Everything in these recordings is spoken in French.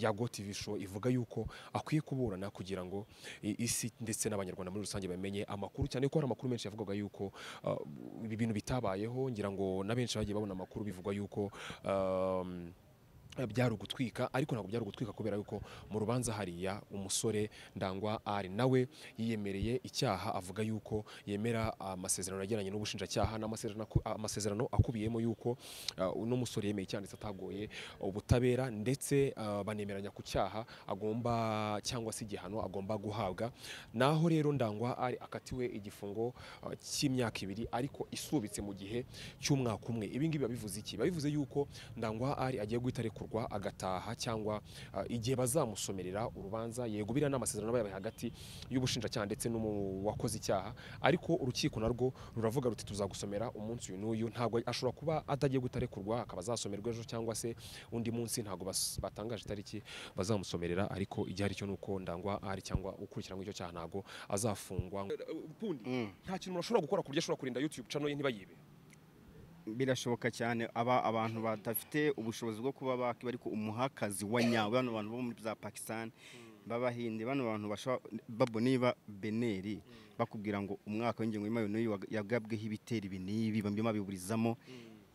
Yago TV show ivuga yuko akwiye kuburana kugira ngo isi ndetse n'abanyarwanda muri rusange bamenye amakuru, cyane ko hari amakuru menshi yavugaga yuko ibintu bitabayeho, ngira ngo nabenshi bagiye babona amakuru bivuga yuko byari gutwika, ariko ntabwo byari gutwika kubera yuko mu rubanza hariya umusore Ndangwa ari nawe yiyemereye icyaha, avuga yuko yemera amasezerano yageranye n'ubushinjacyaha n'amasezerano akubiyemo yuko uno musore yemeye cyane atagoye ubutabera, ndetse banemeranya ku cyaha agomba cyangwa se igihano agomba guhabwa. Naho rero Ndangwa ari akatiwe igifungo cy'imyaka 2 ariko isubitse mu gihe cy'umwaka umwe. Ibi ngibi babivuze iki? Babivuze yuko Ndangwa ari agiye guhita agataha cyangwa igihe bazamusomerera urubanza yegubira n'amasezerano bayabaye hagati y'ubushinjacyaha ndetse n'uwakoze icyaha, ariko urukiko narwo ruravuga ruti tuzagusomera umunsi uyu n'uyu, ntabwo ashobora kuba atagiye gutarekurwa akaba azasomerwa ejo cyangwa se undi munsi, ntabwo batangaje itariki bazamusomerera, ariko igihari cyo nuko Ndangwa ari cyangwa ukurikiranywe icyo cyaha ntabwo azafungwa. Nta kintu urashobora gukora ku buryo ashobora kurinda YouTube channel ye ntibayibe, birashoboka cyane abantu badafite ubushobozi bwo kuba baki bari ku umuhakazi wa nyawe, bano bantu bo muri za Pakistan babahinde, bano bantu baboniba beneri bakubwira ngo umwaka w'ingengo y'imari no yagabweho ibiteri binibi bambi mabiburizamo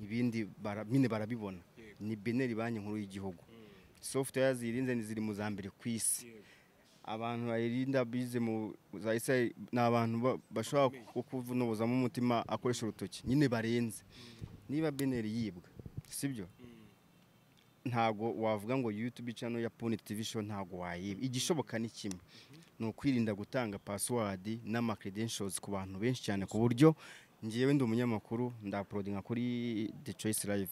ibindi mine barabibona ni beneri banki nkuru y'igihugu. Software zirinze ziri mu zambere kwisi, abantu bayirinda bize mu za Isai, nabantu bashobora kuvunubuza mu mutima akoresha urutoki nyine barenze. Niba beneri yibwa sibyo, ntago wavuga ngo YouTube channel ya Pony TV show ntago wayiba. Igishoboka ni kimwe, no kwirinda gutanga password n'ama credentials ku bantu benshi cyane, ku buryo ngiyewe ndi umunyamakuru ndauploadinga kuri The Choice Live,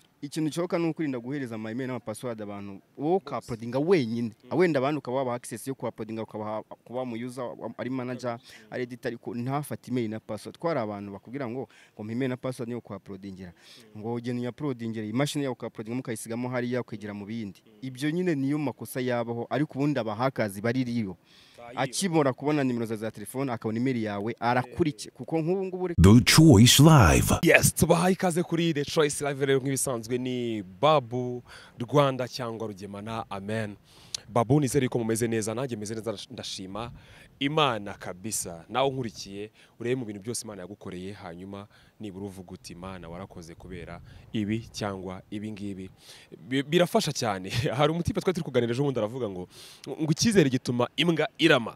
Ikintu cyoka nukurinda guhereza ama email na password abantu wo uploadinga wenyine, awenda abantu kaba baba access yo uploadinga kuba mu user ari manager ari editor, ariko ntafata email na password. Kwari abantu bakubwira ngo email na password niyo uploadingira ngo ugene uploadingira imashini yawe uploadinga mukayisigamo hari yakwigira mu bindi, ibyo nyine niyo makosa yabaho. Ariko ubundi abahakazi bari riyo akibora kubona nimero za telefone akabona email yawe arakurike kuko nk'ubu ngubu. The Choice Live, yes, tubahaye kaze kuri The Choice Live rero nk'ibisanzwe ni Babu Rwanda cyangwa Rugemana. Amen Babu, nizere ko mumeze neza, nanjye meze neza, ndashima Imana kabisa. Nawe nkurikiye ureye mu bintu byose Imana yagukoreye, hanyuma nibura uvuga uti Imana warakoze kubera ibi cyangwa ibi ngibi, birafasha cyane. Hari umutipe twari turi kuganira ejo, ndaravuga ngo icyizere gituma imbwa irama.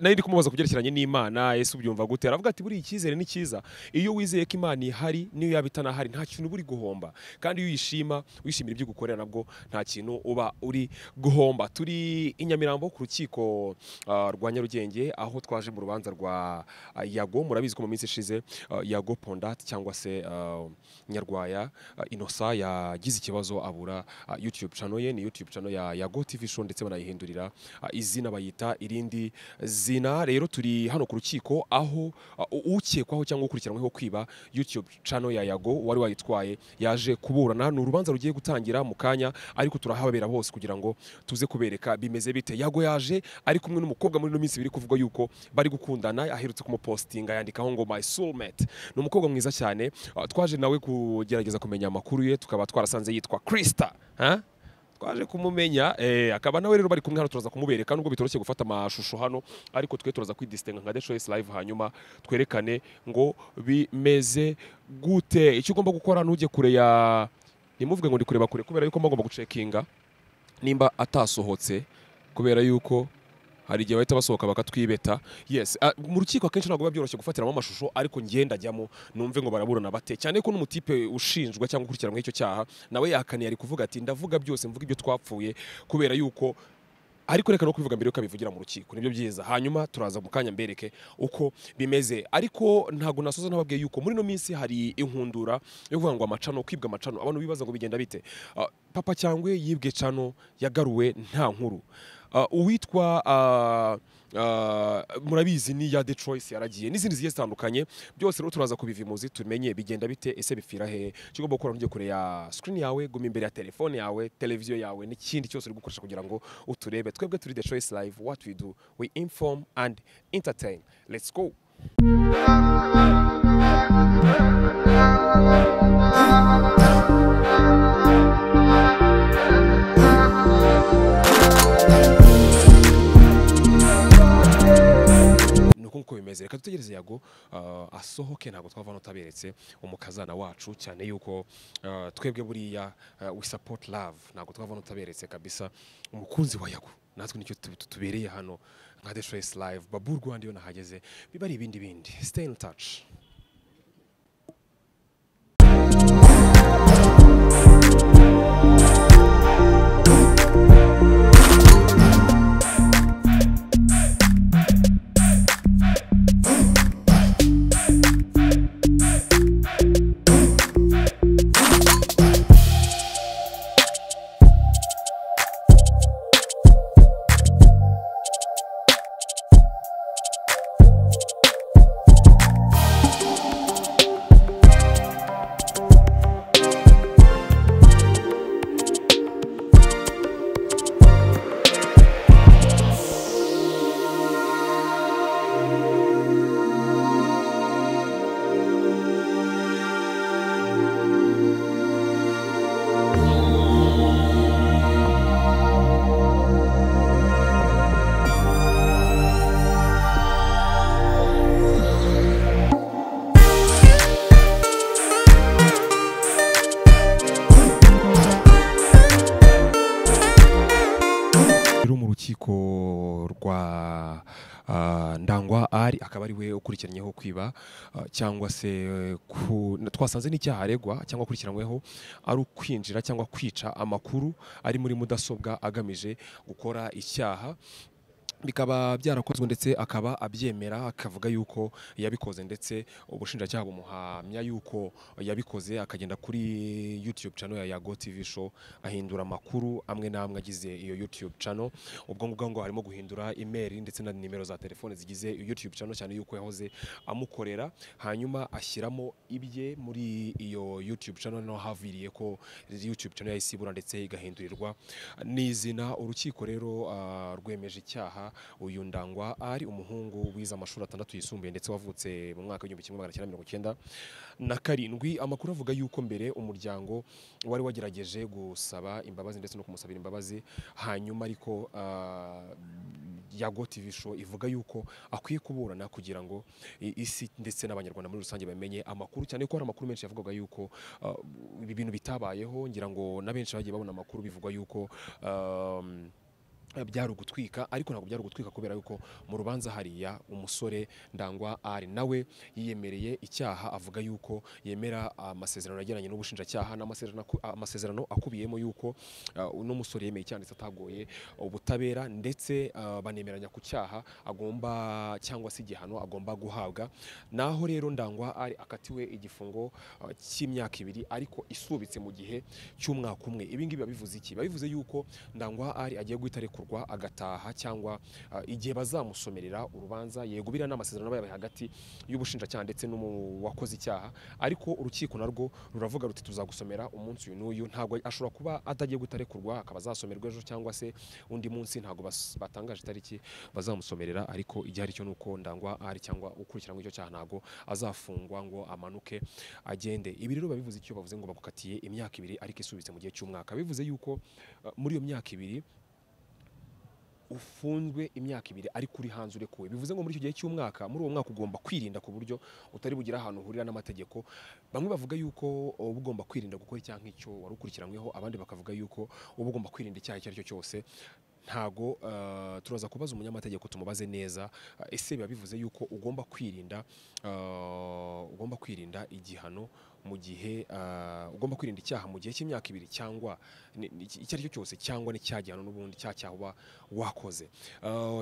Nari kumubaza kubyerekeranye n'Imana, Yesu byumva gutera, avuga ati buri icyizere ni cyiza iyo wizeye ko Imana ihari, niyo yabitana hari nta kintu buri guhomba, kandi iyo uyishima wishimira ibyo gukorera nabwo nta kintu uba uri guhomba. Turi Inyamirambo ku rukiko rwa Nyarugenge aho twaje mu rubanza rwa Yago. Murabizi ko mu minsi ishize Yago Pondat cyangwa se Nyarwaya Inosa yagize ikibazo abura YouTube channel ye, ni YouTube channel ya Yago TV show ndetse banayihindurira izina bayita irindi zina. Rero turi hano ku rukiko aho ukekwaho cyangwa ukurikiranyweho kwiba YouTube channel ya Yago wari wayitwaye yaje kuburana. Ni urubanza rugiye gutangira mu kanya, ariko turahabera hose kugira ngo tuze kubereka bimeze bite. Yago yaje ari kumwe n'umukobwa muri no minsi biri kuvuga yuko bari gukundana, aherutse kumupostinga yandikaho ngo my soulmate. Ni umukobwa mwiza cyane, twaje nawe kugerageza kumenya amakuru ye, tukaba twarasanze yitwa Christa, twaje kumumenya akaba nawe rero bari kumwe. Hano turaza kumubereka nubwo bitoroshye gufata amashusho hano, ariko twe turaza kwidistinga nka The Choice Live hanyuma twerekane ngo bimeze gute. Icyo ugomba gukora ntujye kure ya nimuvuge ngo ndi kureba kure, kubera yuko bagomba gucekinga nimba atasohotse, kubera yuko hari igihe bahita basohoka bakatwibeta. Yes, mu rukiko akenshi ntabwo biba byoroshye gufatiramo amashusho, ariko ngenda ajyamo numve ngo baraburana bate, cyane ko n'umutipe ushinjwa cyangwa ukurikiranywe icyo cyaha nawe yakaniye, ari kuvuga ati ndavuga byose, mvuga ibyo twapfuye kubera yuko ariko reka no kubivuga mbere ukabivugira mu rukiko nibyo byiza. Hanyuma turaza mu kanya mbereke uko bimeze, ariko ntago nasoza nababwiye yuko muri no minsi hari inkundura yo kuvuga ngo amacano, kwibwa amacano. Abantu bibaza ngo bigenda bite? Papa Cyangwe yibwe cano yagaruwe nta nkuru. uwitwa murabizi ni ya The Choice yaragiye n'izindi zigiye zitandukanye byose rero turaza kubivimuzi tumenye bigenda bite ese bifira he cy'ugomba gukora n'ugiye kure ya screen yawe gumi imbere ya telefone yawe televiziyo yawe n'ikindi cyose uri gukoresha kugira ngo uturebe twebwe turi The Choice Live what we do we inform and entertain let's go nuko bimeze reka tutegereze Yago asohoke ntago twavano taberetse umukazana wacu cyane yuko twebwe buriya we support love ntago twavano taberetse kabisa umukunzi wa Yago natwe nicyo tubereye hano nka The Choice Live babur Rwanda yo nahageze bibari ibindi bindi stay in touch. Akabariwe ukurikiranyeho kwiba cyangwa se twasanze n'icyaha aregwa cyangwa kurikiranweho ari kwinjira cyangwa kwica amakuru ari muri mudasobwa agamije gukora icyaha bikaba byarakozwe ndetse akaba abyemera akavuga yuko yabikoze ndetse ubushinja cyabo muhamya yuko yabikoze akagenda kuri YouTube channel ya Yago TV show ahindura makuru amwe namwe agize iyo YouTube channel ubwo ngubwo ngo harimo guhindura email ndetse na nimero za telefone zigize YouTube channel cyane yuko yahoze amukorera hanyuma ashyiramo ibye muri iyo YouTube channel no haviriye ko YouTube channel yisibura ndetse igahindurirwa n'izina urukiko rero rwemeje icyaha uyu Ndangwa ari umuhungu wiza amashuri atandatu yisumbuye ndetse wavutse mu mwaka wa 1997 amakuru avuga yuko mbere umuryango wari wagerageje gusaba imbabazi ndetse no kumusabira imbabazi hanyuma ariko Yago TV show ivuga yuko akwiye kuburana kugira ngo isi ndetse n'abanyarwanda muri rusange bamenye amakuru cyane ko hari amakuru menshi yavugaga yuko ibi bintu bitabayeho ngira ngo nabenshi bagiye babona amakuru bivugwa yuko byari gutwika ariko ntabwo byari gutwika kubera yuko mu rubanza hariya umusore Ndangwa ari nawe yiyemereye icyaha avuga yuko yemera amasezerano yageranye n'ubushinja cyaha n'amasezerano akubiyemo yuko uno musore yemeye cyanditse atagoye ubutabera ndetse banemeranya ku cyaha agomba cyangwa se igihano agomba guhabwa naho rero Ndangwa ari akatiwe igifungo cy'imyaka 2 ariko isubitse mu gihe cy'umwaka umwe ibi ngibi babivuze iki babivuze yuko Ndangwa ari agiye guhita agataha cyangwa igihe bazamusomerera urubanza yegubira n'amasezerano yabaye hagati y'ubushinja cyane ndetse n'uwakoze icyaha ariko urukiko narwo ruravuga ruti tuzagusomera umunsi uyu n'uyu ntago ashobora kuba atagiye gutarekurwa akaba zasomerwa ejo cyangwa se undi munsi ntago batangaje itariki bazamusomerera ariko igihe ari cyo nuko Ndangwa ari cyangwa ukurikiranywe icyo cyaha ntago azafungwa ngo amanuke agende ibi rero babivuze icyo bavuze ngo bagukatiye imyaka 2 ariko isubitse mu gihe cy'umwaka bivuze yuko muri iyo myaka 2 ufunzwe imyaka 2 ari kuri hanzure kuwe bivuze ngo muri cyo gihe cy'umwaka muri uwo mwaka ugomba kwirinda ku buryo utari bugira ahantu uhurira n'amategeko bamwe bavuga yuko ubugomba kwirinda gukora icyaha nk'icyo warukurikiranweho abandi bakavuga yuko ubugomba kwirinda icyaha icyo cyose ntago turaza kubaza umunyamategeko tumubaze neza ese biba bivuze yuko ugomba kwirinda igihano mu gihe ugomba kwirinda icyaha mu gihe cy'imyaka 2 cyangwa icyaryo cyose cyangwa n'icyagihano n'ubundi cyacyaho wakoze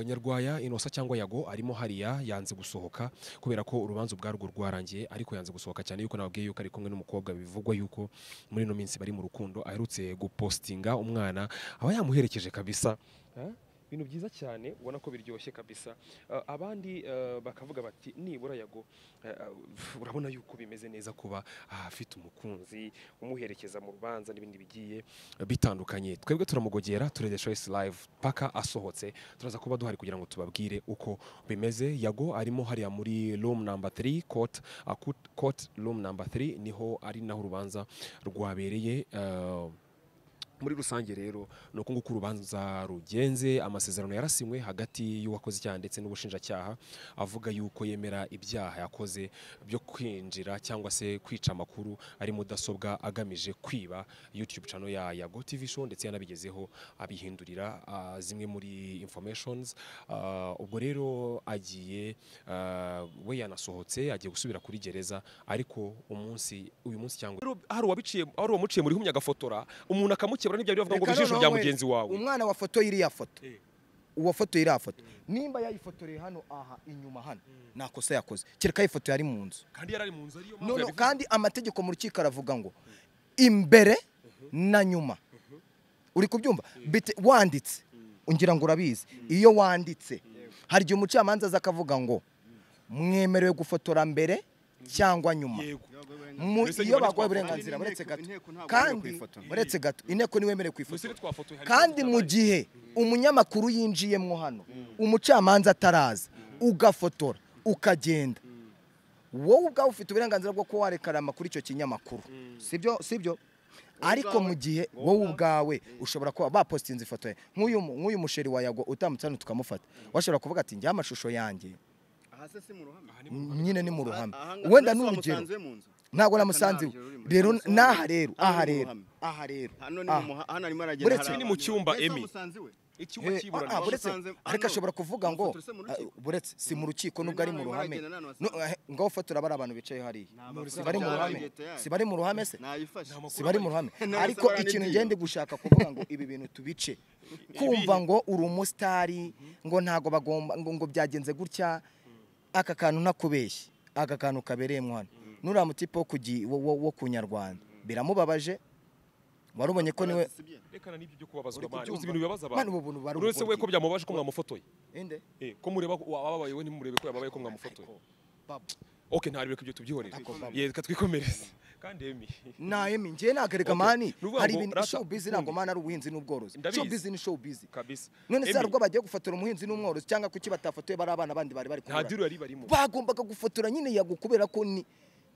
Nyarwaya Inosa cyangwa Yago arimo hariya yanze gusohoka kubera ko urubanza ubwarwo rwarangiye ariko yanze gusohoka cyane yuko nabwiye yuko ari kumwe n'umukobwa bivugwa yuko muri no minsi bari mu rukundo aherutse gupostinga umwana aba yamuherekeje kabisa bintu byiza cyane ubona ko biryoshye kabisa. Abandi bakavuga bati nibura Yago urabona yuko bimeze neza kuba afite umukunzi umuherekeza mu rubanza n'ibindi bigiye bitandukanye. Twebwe turamugogera turi The Choice Live paka asohotse turaza kuba duhari kugira ngo tubabwire uko bimeze. Yago arimo hariya muri room number 3 court room number 3 niho ari naho rubanza rwabereye. Muri rusange rero no kunguka urubanza rugenze amasezerano yarasimwe hagati y'uwakoze cyaha ndetse n'ubushinja cyaha avuga yuko yemera ibyaha yakoze byo kwinjira cyangwa se kwica makuru ari mudasobwa agamije kwiba YouTube channel ya Yago TV show ndetse yanabigezeho abihindurira zimwe muri informations. Ubwo rero agiye we yanasohotse agiye gusubira kuri gereza ariko uyu munsi cyangwa hari wabiciye ari wamuciye muri humya gafotora umuntu akamuca umwana wa foto iriya foto uwa foto iriya foto nimba yayifotoreye hano aha inyuma hano nakosa yakoze kereka ifoto yari mu nzu kandi yarari mu nzu ariyo mpamvu kandi amategeko mu rukiko aravuga ngo imbere na nyuma uri kubyumva bite wanditse ungira ngo urabizi iyo wanditse hari gihe umucamanza zakavuga ngo mwemerewe gufotora mbere cyangwa nyuma iyo bagwaye uburenganzira buretse gato kandi buretse gato inteko niwe mereye kwifotora kandi mu gihe umunyamakuru yinjiye mwo hano umucamanza ataraza ugafotora ukagenda wowe ubwawe ufite uburenganzira bwo ko warekara amakuru icyo kinyamakuru sibyo ariko mu gihe wowe ubwawe ushobora kuba bapostinze ifoto ye nk'uyu musheri wa Yago utamutse hano tukamufata washobora kuvuga ati njya amashusho yanjye nyine ni mu ruhame wenda n'urugero ntago namusanze rero aha rero hano arimo aragenda buretse ni mu cyumba emi icyumba cyibura buretse ariko ashobora kuvuga ngo buretse si mu rukiko nubwo ari mu ruhame ngaho fotora bari abantu bicaye hariya si bari mu ruhame se ariko ikintu ngende gushaka kuvuga ngo ibi bintu tubice kumva ngo uri umustari ngo ntago bagomba ngo byagenze gutya aka kantu nakubeshye aka kantu kabereye mwana nuramutipo kugi wo kunyarwanda biramubabaje warubonye ko niwe rekana nibyo byo kubabazwa bari uzi ibintu bibabaza abantu urose we ko byamubabaje ko mwamufotoye ende ko mureba ababaye we ntimurebe ko yababaye ko mwamufotoye okay ntari byo tubyihorera yeka twikomereza kandi emi na emi ngiye nagarega mani hari ibintu show busy nago mana ari ubuhinzi n'ubworozi show busy ni show busy kabisa none se arubwo bagiye gufotora umuhinzi n'umworozi cyangwa kuki batafotoye bari abana bandi bari barimo bagombaga gufotora nyine Yagukubera ko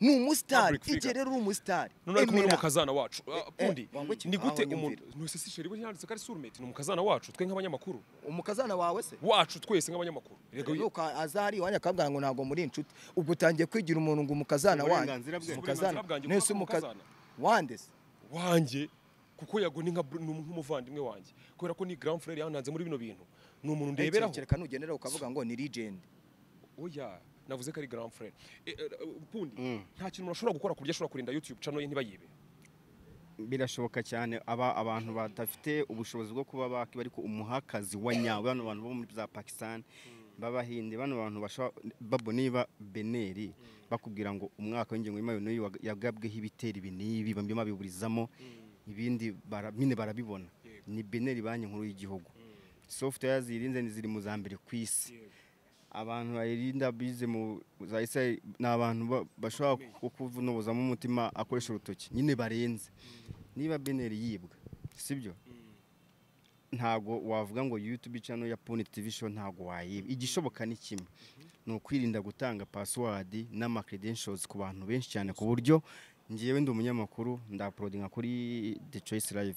ni umustar igerera umustar none ari umukazana wacu pundi ni gute umuntu nose si sheri yanditse ko ari surmate ni umukazana wacu twe nk'abanyamakuru umukazana wawe se wacu twese nk'abanyamakuru rego azari wanya kabwanga ngo nago muri inshuti ubwo tangiye kwigira umuntu ngo umukazana wanyu umukazana nese umukazana wanjye kuko Yago ni nk'umuvandimwe wanjye kubera ko ni grand frère yananze muri bino bintu ni umuntu ndeberaho kereka nugenera ukavuga ngo ni legend oya navuze ko ari grand frère pundi nta kintu urashobora gukora kurya ashobora kurinda YouTube channel ye ntibayibe birashoboka cyane abantu badafite ubushobozi bwo kuba bari ko umuhakazi wa nyawe bano bantu bo muri za Pakistan babahinde bano bantu babo niba beneri bakubwira ngo umwaka w'ingengo y'imari yagabweho ibiteri binibi bambyema biburizamo ibindi barabine barabibona ni beneri banki nkuru y'igihugu software zirinze ziri mu zambere kwisi abantu bayirinda bize mu zaise nabantu bashobora kuvunubuzamo umutima akoresha urutoki nyine barenze niba beneri yibwa sibyo ntago wavuga ngo YouTube channel ya Pony TV show ntago wayiba igishoboka ni kimwe no kwirinda gutanga password n'ama credentials ku bantu benshi cyane ku buryo ngiyewe ndi umunyamakuru ndauploadinga kuri The Choice Live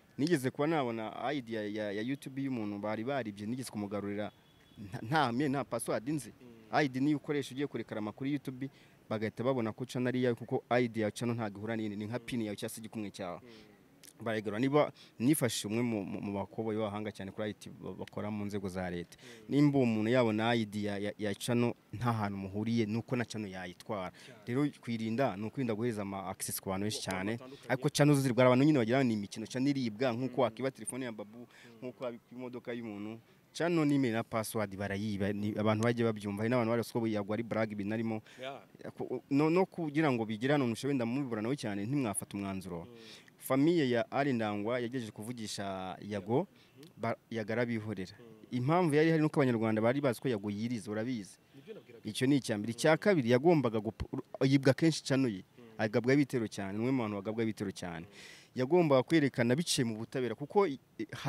nigeze kuba nabona idea ya YouTube y'umuntu baribye nigeze kumugarurira nta password nzi ID ni ukoresha ugiye kurekarama kuri YouTube bagahita babona ko channel yawe kuko ID ya channel nta gihura n'indi ni nka pin yawe cyase gikumwe cyawe barigura niba nifashisha umwe mu bakoboye bahanga cyane kuri IT bakora mu nzego za leta nimba umuntu yabona ID ya channel nta hantu muhuriye nuko na channel yayitwara rero kwirinda nuko inda guheza ama access ku bantu benshi cyane ariko channel zirwara abantu nyine bagira ni imikino channel iribwa nkuko wakiba telefone ya babu nkuko abimodoka y'umuntu channel ni email na password barayiba abantu baje babyumva n'abantu bari sobo yagwa ari brag binarimo no kugira ngo bigirana umusho wenda mubibura nawe cyane ntimwafata umwanzuro Famille ya Arindangwa yagejeje kuvugisha Yago yagarabihorera impamvu yari hari nuko abanyarwanda bari baziko Yago yirize urabizi icyo ni icyambiri cya kabiri yagombaga yibwa kenshi cyanuye agabwa bitero cyane umwe mu bantu bagabwa bitero cyane yagombaga kwerekana biciye mu butabera kuko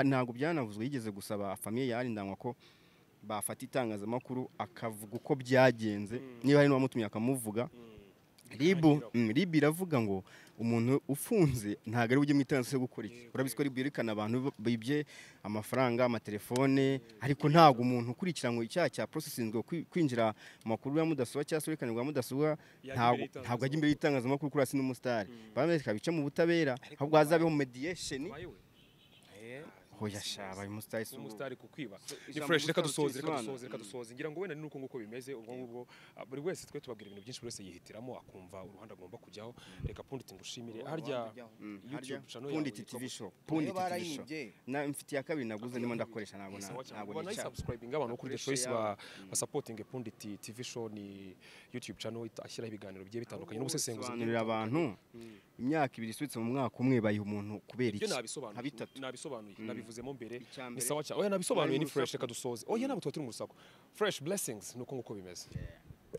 ntago byanavuzwe yigeze gusaba Famille ya Arindangwa ko bafata itangazamakuru akavuga uko byagenze niba hari n'uwamutumye akamuvuga Ribu iravuga ngo umuntu ufunze ntago ari ujye mwitanse gukora iki urabiswe Ribu yerekana abantu bibye amafaranga amatelefone ariko ntago umuntu ukurikirana ngo icyaha cya processing kwinjira makuru ya mudasobwa cyase urekanirwa mudasobwa ntago ajye imbere yitangazamakuru kuri asi n'umustar bamwereka bica mu butabera ahubwo hazabeho mediation Hoyashaba imustari kukwiba ni fresh reka dusoze ngira ngo wenda ni nuko nguko bimeze ubwo buri wese twe tubagira ibintu byinshi bose yihitiramo akumva uruhanda agomba kujyaho reka punditi ngushimire harya YouTube channel punditi TV show na mfiti ya kabiri naguze nimo ndakoresha nabona ni subscribing abantu kuri The Choice ba supporting punditi TV show ni YouTube channel ashyira ibiganiro bye bitandukanye n'ubusesenguzi n'irira abantu imyaka ibiri switse mu mwaka umwe bayiha umuntu kubera iki nabisobanuye vuzemo mbere ni sawa cya oya nabisobanuye ni fresh reka dusoze oya nabo twaturi mu rusako fresh blessings nuko bimeze